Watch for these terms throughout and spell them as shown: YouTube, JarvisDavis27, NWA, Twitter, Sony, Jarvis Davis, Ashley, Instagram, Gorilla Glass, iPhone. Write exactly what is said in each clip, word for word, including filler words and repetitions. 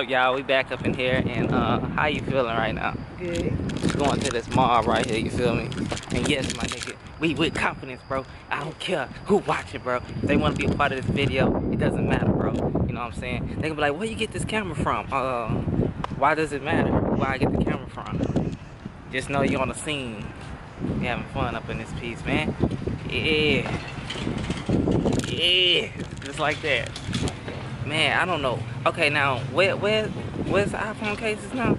up, y'all? We back up in here, and uh, how you feeling right now? Good. Going to this mall right here, you feel me? And yes, my nigga, we with confidence, bro. I don't care who watching, bro. If they want to be a part of this video, it doesn't matter, bro. You know what I'm saying? They gonna be like, where you get this camera from? Uh, why does it matter where I get the camera from? Just know you're on the scene. We having fun up in this piece, man. Yeah. Yeah. Just like that. Man, I don't know. Okay, now where where where's the iPhone cases now?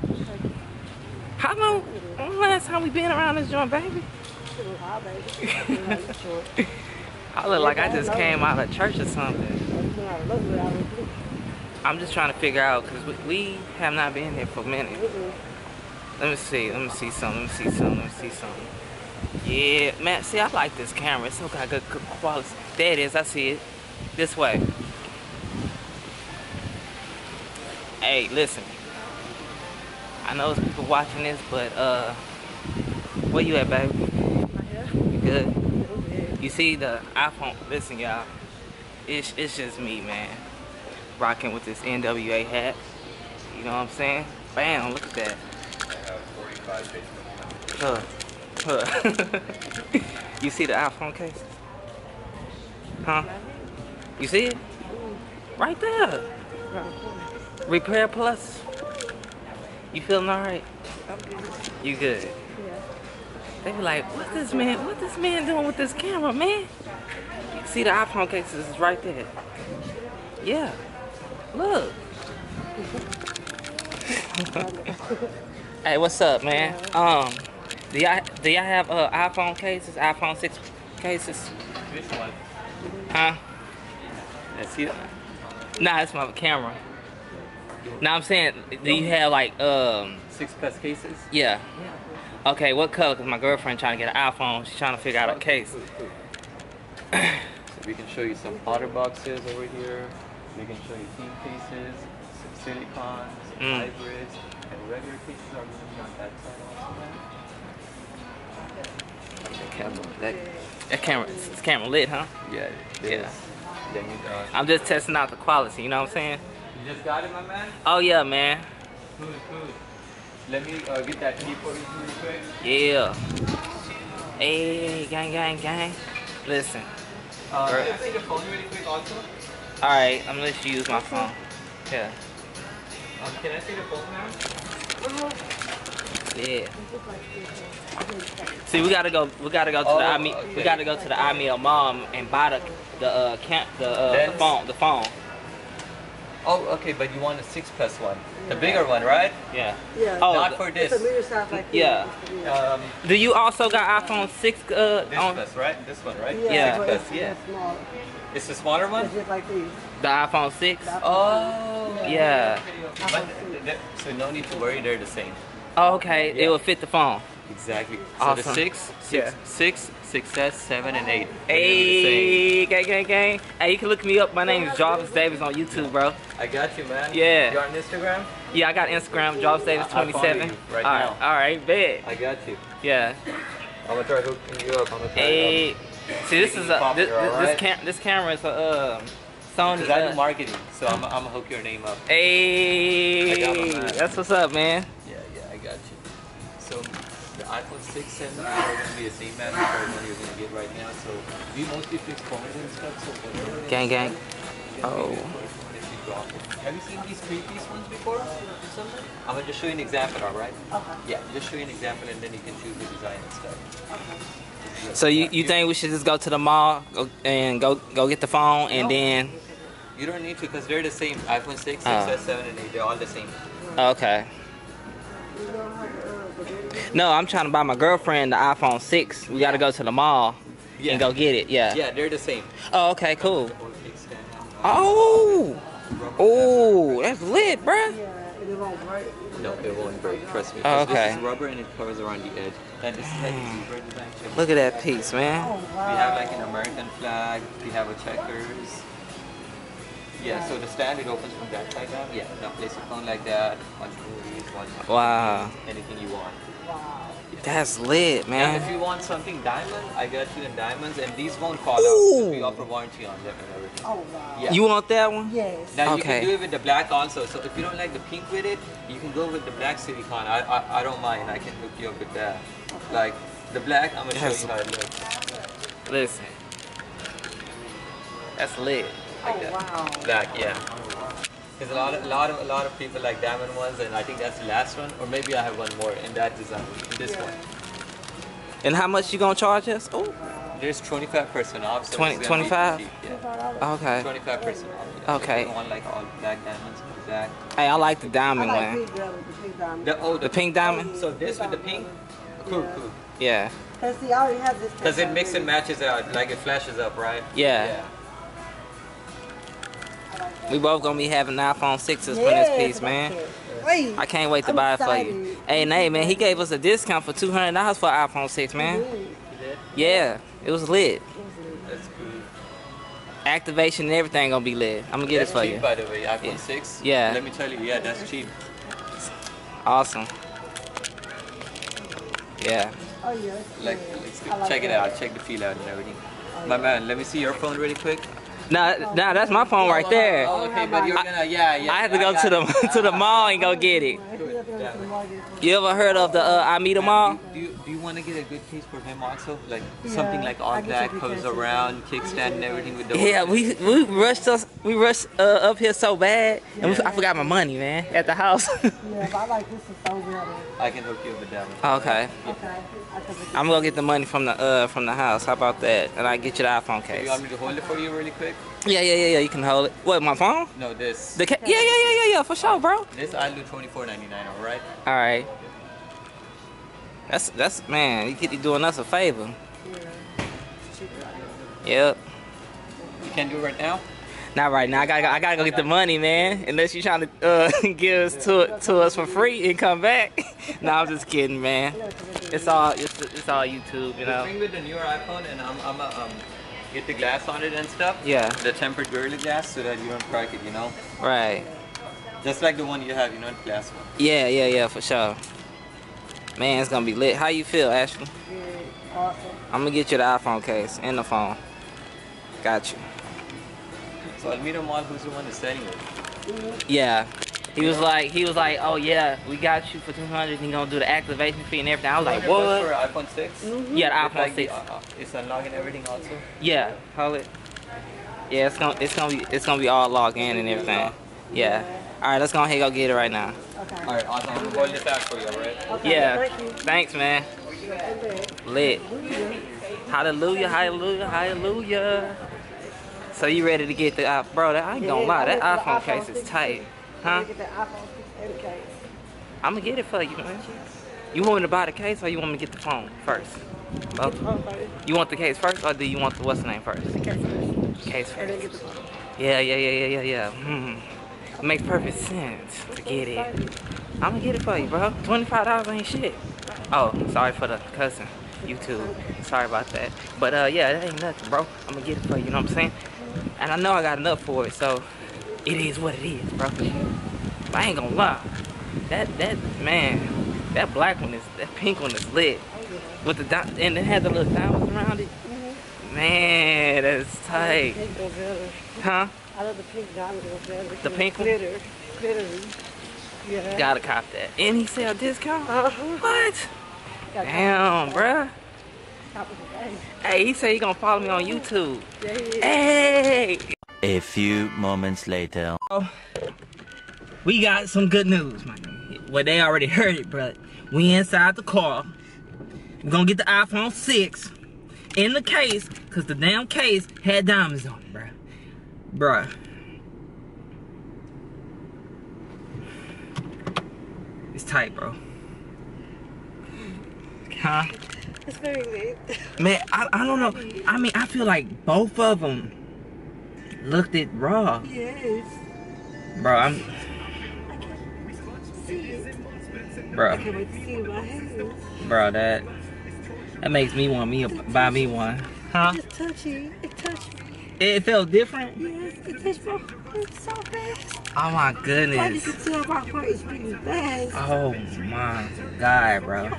How long? When last time we been around this joint, baby? I look like I just came out of church or something. I'm just trying to figure out because we, we have not been here for a minute. Let me see. Let me see something. Let me see something. Let me see something. Yeah, man. See, I like this camera. It's so got good, good quality. There it is. I see it. This way. Hey, listen. I know there's people watching this, but uh, where you at, baby? Right here. You good? You see the iPhone? Listen, y'all. It's it's just me, man. Rocking with this N W A hat. You know what I'm saying? Bam! Look at that. I have forty-five cases. Huh? Huh? You see the iPhone cases? Huh? You see it? Right there. Repair Plus. You feeling alright? I'm good. You good? Yeah. They be like, what's this man, what this man doing with this camera, man? You see the iPhone cases is right there. Yeah. Look. Hey, what's up, man? Um, do y'all do y'all have uh, iPhone cases, iPhone six cases? This one. Huh? That's you. Nah, it's my camera. Now I'm saying, do you have like um six plus cases? Yeah. Okay, what color? Cause my girlfriend trying to get an iPhone. She's trying to figure out a case. So we can show you some otter boxes over here. We can show you team cases, some silicons, some mm. hybrids, and regular cases are going on that side also. That camera, that, that camera, it's camera lit, huh? Yeah. Yeah. Then you, uh, I'm just testing out the quality. You know what I'm saying? You just got it, my man? Oh, yeah, man. Cool, cool. Let me uh, get that key for you real quick. Yeah. Hey, gang, gang, gang. Listen. Uh, can you take your phone really quick also? All right, I'm going to let you use my phone. Yeah. Um, can I see the phone now? Yeah. See, we got to go, we got to go to oh, the iMall, okay. we got to go to the iMall mom and buy the the uh, camp, the, uh, the phone, the phone. Oh, okay, but you want a six plus one, yeah. the bigger one, right? Yeah. Yeah. Oh, not for this. Like yeah. Um, do you also got iPhone six? Uh, this on? Plus, right? This one, right? Yeah. yeah. Six plus, it's, yeah. Smaller. It's the smaller one. It's just like these. The iPhone six. The iPhone oh. six. Yeah. yeah. But th th so no need to worry, they're the same. Oh, okay, yeah. It will fit the phone. Exactly. Awesome. So the six, six, yeah. six, six S, seven, and eight. Hey, gang, gang, gang. Hey, you can look me up. My name is Jarvis Davis on YouTube, bro. I got you, man. Yeah. You on Instagram? Yeah, I got Instagram, Jarvis Davis twenty-seven. Right all right, now. All right, bet. I got you. Yeah. I'm gonna try hooking you up. I'm gonna try. Hey, um, see, this is a this, this, right? this, cam this camera is a um, Sony. Because I do marketing, so I'm I'm gonna hook your name up. Hey, I got my man. That's what's up, man. Yeah, yeah, I got you. So. The iPhone six and seven are going to be the same as the one you're going to get right now, so we mostly fix phones and stuff, so whatever gang, gang. Oh. Have you seen these three-piece ones before or something? I'm going to just show you an example, alright? Okay. Yeah, just show you an example and then you can choose the design and stuff. Okay. So, so you, you think we should just go to the mall and go, go get the phone and no. then... You don't need to because they're the same. iPhone six, oh. six S, seven, and eight, they're all the same. Okay. No, I'm trying to buy my girlfriend the iPhone six. We yeah. gotta go to the mall yeah. and go get it. Yeah. Yeah, they're the same. Oh, okay, cool. Oh, oh, that's lit, bruh. No, it won't break. Trust me. Oh, okay. This is rubber and it covers around the edge. And this is look at that piece, man. We have like an American flag. We have a checkers. Yeah, so the stand, it opens from that side down. Yeah, now place your phone like that, watch movies, watch anything you want. Wow. Yeah. That's lit, man. And if you want something diamond, I got you in diamonds, and these won't fall Ooh. out. We offer warranty on them and everything. Oh wow. Yeah. You want that one? Yes. Now okay. you can do it with the black also. So if you don't like the pink with it, you can go with the black silicone. I I, I don't mind. I can hook you up with that. Okay. Like the black, I'm gonna show you how it looks. Listen, that's lit. Like oh that. wow. Black, yeah. There's a lot, of, a lot of, a lot of people like diamond ones, and I think that's the last one, or maybe I have one more in that design, in this yeah. one. And how much you gonna charge us? Oh, there's twenty-five percent off. So twenty, twenty-five. Cheap, yeah. Okay. twenty-five percent off. Yeah. Okay. So one like all black diamonds, black. Hey, I like the diamond I like one. The pink diamond. The, oh, the, the pink diamond. So this with the pink. Cool, yeah. cool. Yeah. Cause see, I already have this. Cause it mix and matches out, like it flashes up, right? Yeah. yeah. We both gonna be having iPhone sixes yeah, from this piece, man. Wait, I can't wait to I'm buy excited. it for you. Hey, Nay, man, he gave us a discount for two hundred dollars for an iPhone six, man. He did. He did? Yeah, it was lit. That's good. Activation and everything gonna be lit. I'm gonna get that's it for cheap, you. By the way, iPhone yeah. six. Yeah. Let me tell you, yeah, that's cheap. Awesome. Yeah. Oh yeah. Like, like check it out. Check the feel out and everything. Oh, yeah. My man, let me see your phone really quick. Nah, nah, that's my phone right there. Oh, okay, but you're gonna, yeah, yeah. I have to go to the to the mall and go get it. You ever heard of the uh, I Meet a Mall? Do you, do you want to get a good case for him also? Like yeah, something like all black, goes around, kickstand and everything with the Yeah, we we rushed us we rushed uh, up here so bad, yeah. and we, I forgot my money, man, at the house. Yeah, but I like this is so good. I can hook you up with that one. Okay. Yeah. Okay. I'm gonna get the money from the uh from the house. How about that? And I get you the iPhone case. So you want me to hold it for you really quick? Yeah, yeah, yeah, yeah. You can hold it. What, my phone? No, this. The ca yeah, yeah, yeah, yeah, yeah. For sure, bro. This I do twenty-four ninety-nine. All right. All right. That's that's man. You could be doing us a favor. Yeah. Yep. You can't do it right now. Not right now. I gotta I gotta go get the money, man. Unless you're trying to uh, give us to to us for free and come back. No, I'm just kidding, man. It's all it's it's all YouTube, you know. The thing with the newer iPhone, and I'm I'm a, um. get the glass on it and stuff. Yeah. The tempered Gorilla Glass so that you don't crack it, you know? Right. Just like the one you have, you know, the glass one. Yeah, yeah, yeah, for sure. Man, it's gonna be lit. How you feel, Ashley? Good. Awesome. I'm gonna get you the iPhone case and the phone. Got you. So I'll meet him on who's the one that's selling it. Mm-hmm. Yeah. He was like, he was like, oh yeah, we got you for two hundred dollars. He's gonna do the activation fee and everything. I was like, what? For iPhone six? Mm-hmm. Yeah, the iPhone six. It's unlocking everything also. Yeah, hold it. Yeah, it's gonna, it's gonna be, it's gonna be all logged in and everything. Yeah. All right, let's go ahead and go get it right now. Okay. All right, awesome. I'm gonna boil this out for you, all right? Okay, yeah. Thank Thanks, man. Lit. Hallelujah! Hallelujah! Hallelujah! So you ready to get the uh, bro? That, I ain't gonna lie, that iPhone case is tight. Huh? I'm gonna get it for you, man. You want me to buy the case or you want me to get the phone first? Both. You want the case first or do you want the what's the name first? The case first. Case first. Yeah, yeah, yeah, yeah, yeah, yeah. Mm-hmm. It makes perfect sense to get it. I'm gonna get it for you, bro. twenty-five dollars ain't shit. Oh, sorry for the cussing. YouTube. Sorry about that. But uh, yeah, that ain't nothing, bro. I'm gonna get it for you, you know what I'm saying? And I know I got enough for it, so. It is what it is, bro. But I ain't gonna lie. That that man, that black one is that pink one is lit. With the and it had the little diamonds around it. Mm-hmm. Man, that's tight. I love the pink one better. Huh? I love the pink diamond better. The pink one. Glitter, glittery. Yeah. Gotta cop that. And he sell discount. Uh-huh. What? Damn, bruh. Hey, he said he gonna follow me on YouTube. Yeah, yeah. Hey. A few moments later. Oh, we got some good news, my nigga. Well, they already heard it, but we inside the car. We're gonna get the iPhone six in the case, cause the damn case had diamonds on it, bruh. Bruh. It's tight, bro. Huh? It's very late. Man, I, I don't know. I mean, I feel like both of them looked it raw. Yes. Bro, I'm. I can't see it. Bro. I can't wait to see my hands. Bro, that. That makes me want me to buy me one. Huh? It's touchy. It touched me. It felt different? Yes, it touched me. It's so fast. Oh my goodness. You can tell my heart beating fast. Oh my God, bro.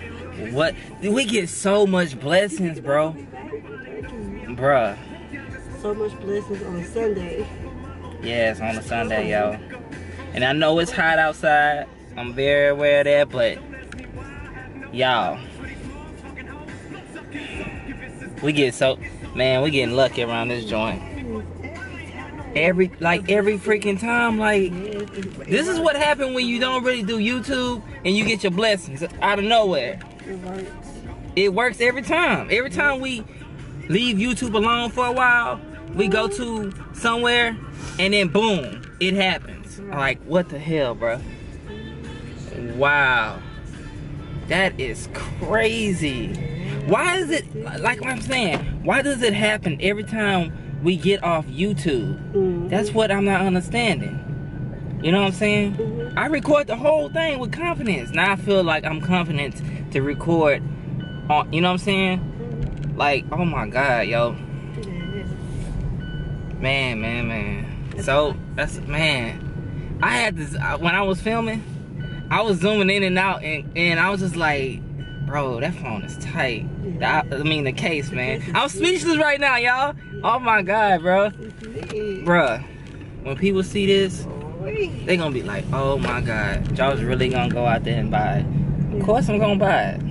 What? We get so much blessings, bro. Bruh. So much blessings on a Sunday. Yes, on a Sunday, y'all. And I know it's hot outside. I'm very aware of that, but y'all, we get so, man, we getting lucky around this joint. Every, like every freaking time, like, this is what happened when you don't really do YouTube and you get your blessings out of nowhere. It works. It works every time. Every time we leave YouTube alone for a while, we go to somewhere and then boom, it happens. Like, what the hell, bro? Wow. That is crazy. Why is it, like I'm saying, why does it happen every time we get off YouTube? Mm-hmm. That's what I'm not understanding. You know what I'm saying? Mm-hmm. I record the whole thing with confidence. Now I feel like I'm confident to record. Uh, you know what I'm saying? Mm-hmm. Like, oh my God, yo. Man, man, man. So, that's, man. I had this, when I was filming, I was zooming in and out, and, and I was just like, bro, that phone is tight. Yeah. I, I mean, the case, man. I'm speechless right now, y'all. Oh my God, bro. Bruh, when people see this, they gonna be like, oh my God, y'all's really gonna go out there and buy it. Of course I'm gonna buy it.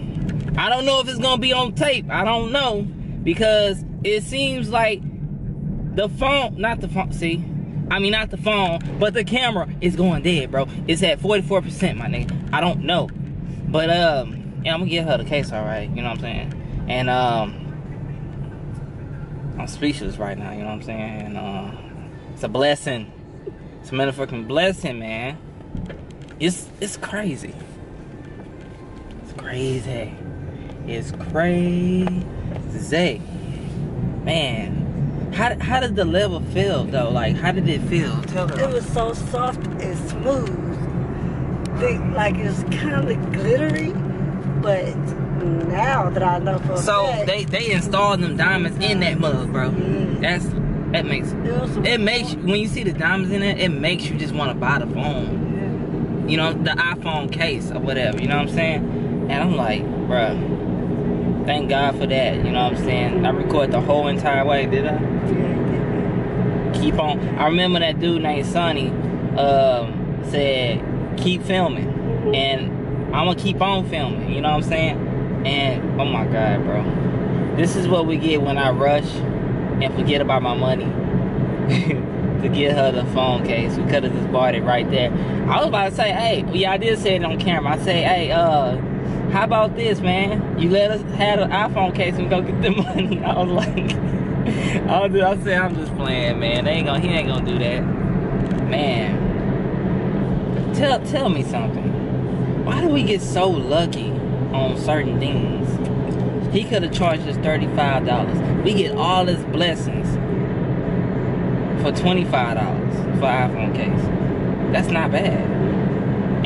I don't know if it's gonna be on tape. I don't know, because it seems like the phone, not the phone, see? I mean, not the phone, but the camera is going dead, bro. It's at forty-four percent, my nigga. I don't know. But, um... yeah, I'm gonna get her the case, alright, you know what I'm saying? And, um, I'm speechless right now, you know what I'm saying? And, uh, it's a blessing. It's a motherfucking blessing, man. It's, it's crazy. It's crazy. It's crazy. Man, how, how did the level feel, though? Like, how did it feel? Tell her. It was so soft and smooth. They, like, it was kind of glittery. But now that I know for so a fact, they they installed them diamonds in that mug, bro. Yeah. That's that makes it, it makes when you see the diamonds in it, it makes you just want to buy the phone. Yeah. You know, the iPhone case or whatever. You know what I'm saying? And I'm like, bro, thank God for that. You know what I'm saying? I record the whole entire way, did I? Yeah. Keep on. I remember that dude named Sonny um, said, keep filming, and I'm gonna keep on filming, you know what I'm saying? And, oh my God, bro. This is what we get when I rush and forget about my money to get her the phone case. We could have just bought it right there. I was about to say, hey, yeah, I did say it on camera. I say, hey, uh, how about this, man? You let us have an iPhone case and go get the money. I was like, I, was, I said, I'm just playing, man. They ain't gonna, he ain't gonna do that. Man, tell, tell me something. Why do we get so lucky on certain things? He could have charged us thirty-five dollars. We get all his blessings for twenty-five dollars for iPhone case. That's not bad.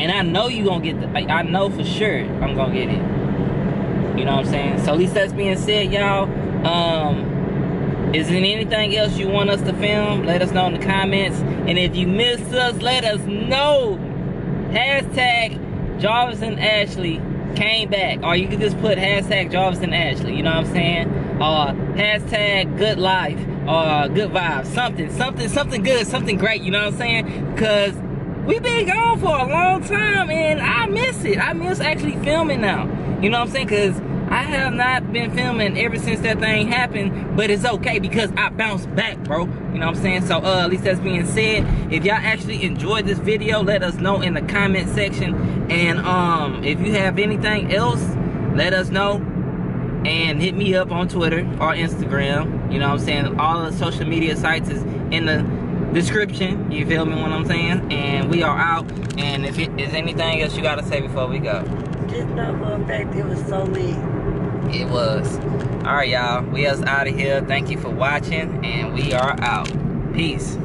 And I know you gonna get the, like, I know for sure I'm gonna get it. You know what I'm saying? So at least that's being said, y'all. Um, is there anything else you want us to film? Let us know in the comments. And if you missed us, let us know. Hashtag Jarvis and Ashley came back, or you could just put hashtag Jarvis and Ashley, you know what I'm saying, or hashtag good life, or good vibes, something, something, something good, something great, you know what I'm saying, because we've been gone for a long time, and I miss it, I miss actually filming now, you know what I'm saying, because I have not been filming ever since that thing happened, but it's okay, because I bounced back, bro. You know what I'm saying? So, uh, at least that's being said. If y'all actually enjoyed this video, let us know in the comment section. And, um, if you have anything else, let us know. And hit me up on Twitter or Instagram. You know what I'm saying? All the social media sites is in the description. You feel me what I'm saying? And we are out. And if it is anything else you got to say before we go? Just know for a fact it was so lit. It was. Alright, y'all. We us out of here. Thank you for watching, and we are out. Peace.